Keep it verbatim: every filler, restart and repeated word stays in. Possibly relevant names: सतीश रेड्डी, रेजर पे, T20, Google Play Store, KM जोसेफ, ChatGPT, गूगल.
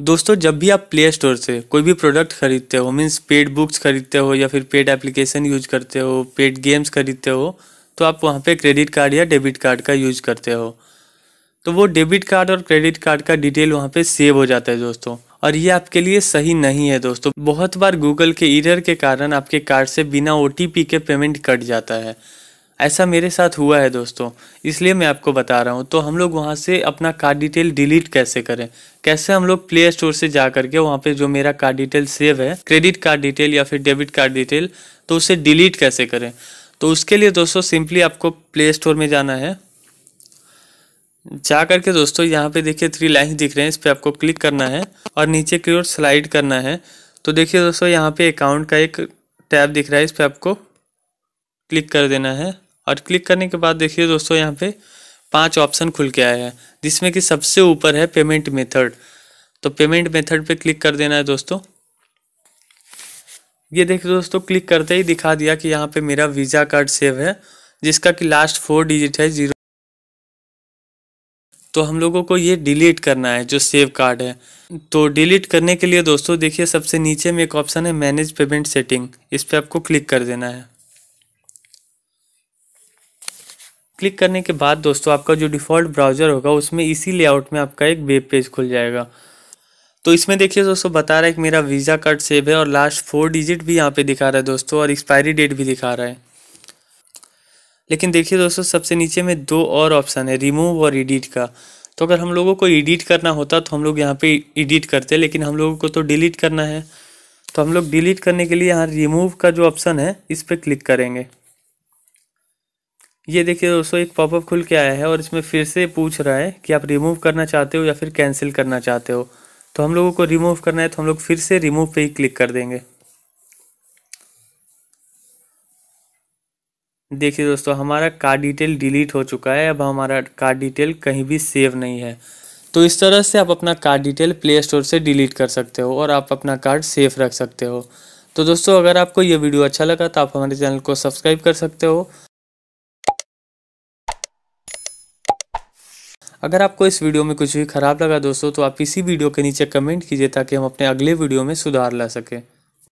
दोस्तों जब भी आप प्ले स्टोर से कोई भी प्रोडक्ट खरीदते हो, मीन्स पेड बुक्स खरीदते हो या फिर पेड एप्लीकेशन यूज करते हो, पेड गेम्स खरीदते हो, तो आप वहाँ पे क्रेडिट कार्ड या डेबिट कार्ड का यूज करते हो। तो वो डेबिट कार्ड और क्रेडिट कार्ड का डिटेल वहाँ पे सेव हो जाता है दोस्तों, और ये आपके लिए सही नहीं है दोस्तों। बहुत बार गूगल के एरर के कारण आपके कार्ड से बिना ओटीपी के पेमेंट कट जाता है। ऐसा मेरे साथ हुआ है दोस्तों, इसलिए मैं आपको बता रहा हूँ। तो हम लोग वहाँ से अपना कार्ड डिटेल डिलीट कैसे करें, कैसे हम लोग प्ले स्टोर से जा करके वहाँ पे जो मेरा कार्ड डिटेल सेव है, क्रेडिट कार्ड डिटेल या फिर डेबिट कार्ड डिटेल, तो उसे डिलीट कैसे करें। तो उसके लिए दोस्तों सिंपली आपको प्ले स्टोर में जाना है। जा करके दोस्तों यहाँ पे देखिए थ्री लाइन्स दिख रहे हैं, इस पर आपको क्लिक करना है और नीचे की ओर स्लाइड करना है। तो देखिए दोस्तों यहाँ पे अकाउंट का एक टैब दिख रहा है, इस पर आपको क्लिक कर देना है। और क्लिक करने के बाद देखिए दोस्तों यहाँ पे पांच ऑप्शन खुल के आया है, जिसमें कि सबसे ऊपर है पेमेंट मेथड। तो पेमेंट मेथड पे क्लिक कर देना है दोस्तों। ये देखिए दोस्तों क्लिक करते ही दिखा दिया कि यहाँ पे मेरा वीज़ा कार्ड सेव है, जिसका कि लास्ट फोर डिजिट है जीरो। तो हम लोगों को ये डिलीट करना है जो सेव कार्ड है। तो डिलीट करने के लिए दोस्तों देखिए सबसे नीचे में एक ऑप्शन है मैनेज पेमेंट सेटिंग, इस पर आपको क्लिक कर देना है। क्लिक करने के बाद दोस्तों आपका जो डिफ़ॉल्ट ब्राउज़र होगा उसमें इसी लेआउट में आपका एक वेब पेज खुल जाएगा। तो इसमें देखिए दोस्तों बता रहा है कि मेरा वीज़ा कार्ड सेव है और लास्ट फोर डिजिट भी यहाँ पे दिखा रहा है दोस्तों, और एक्सपायरी डेट भी दिखा रहा है। लेकिन देखिए दोस्तों सबसे नीचे में दो और ऑप्शन है रिमूव और एडिट का। तो अगर हम लोगों को एडिट करना होता तो हम लोग यहाँ पे एडिट करते, लेकिन हम लोगों को तो डिलीट करना है। तो हम लोग डिलीट करने के लिए यहाँ रिमूव का जो ऑप्शन है इस पर क्लिक करेंगे। ये देखिए दोस्तों एक पॉपअप खुल के आया है और इसमें फिर से पूछ रहा है कि आप रिमूव करना चाहते हो या फिर कैंसिल करना चाहते हो। तो हम लोगों को रिमूव करना है, तो हम लोग फिर से रिमूव पे ही क्लिक कर देंगे। देखिए दोस्तों हमारा कार्ड डिटेल डिलीट हो चुका है, अब हमारा कार्ड डिटेल कहीं भी सेव नहीं है। तो इस तरह से आप अपना कार्ड डिटेल प्ले स्टोर से डिलीट कर सकते हो और आप अपना कार्ड सेफ रख सकते हो। तो दोस्तों अगर आपको ये वीडियो अच्छा लगा तो आप हमारे चैनल को सब्सक्राइब कर सकते हो। अगर आपको इस वीडियो में कुछ भी खराब लगा दोस्तों तो आप इसी वीडियो के नीचे कमेंट कीजिए ताकि हम अपने अगले वीडियो में सुधार ला सकें।